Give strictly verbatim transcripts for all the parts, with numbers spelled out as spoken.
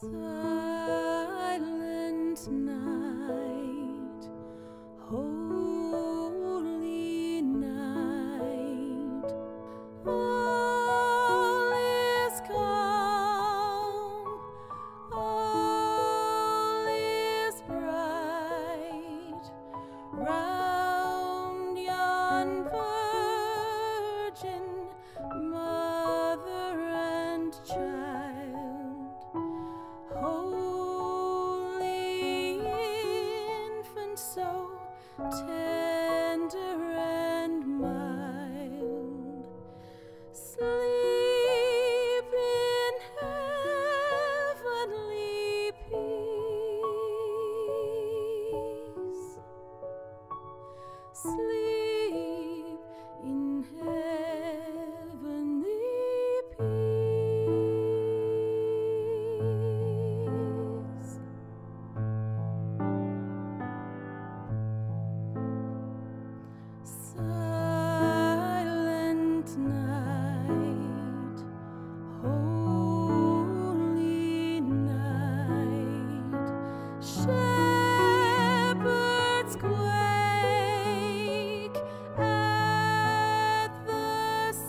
Silent night, holy night, all is calm, all is bright, round yon virgin mother and child. So tender and mild, sleep in heavenly peace. Sleep in heavenly peace. Silent night, holy night, shepherds quake at the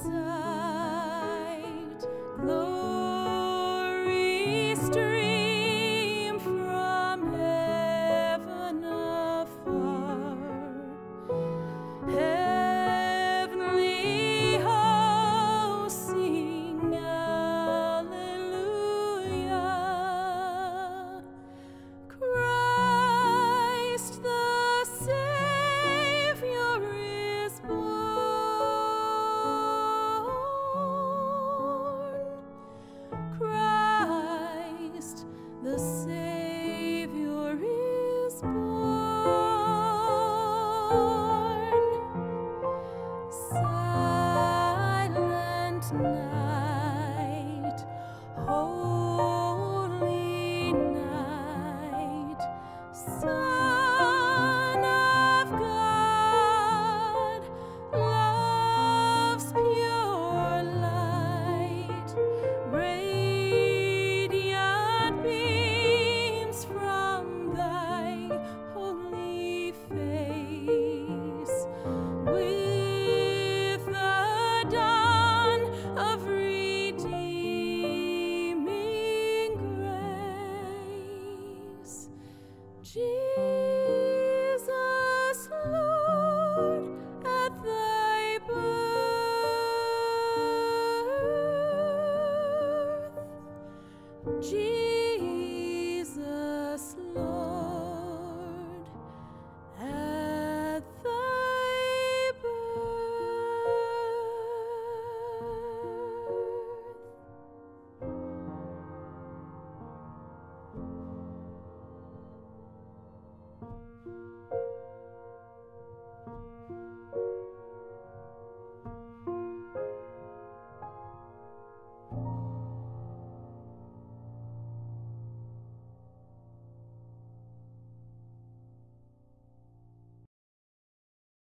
sight, glory stream from heaven afar. Heaven the same.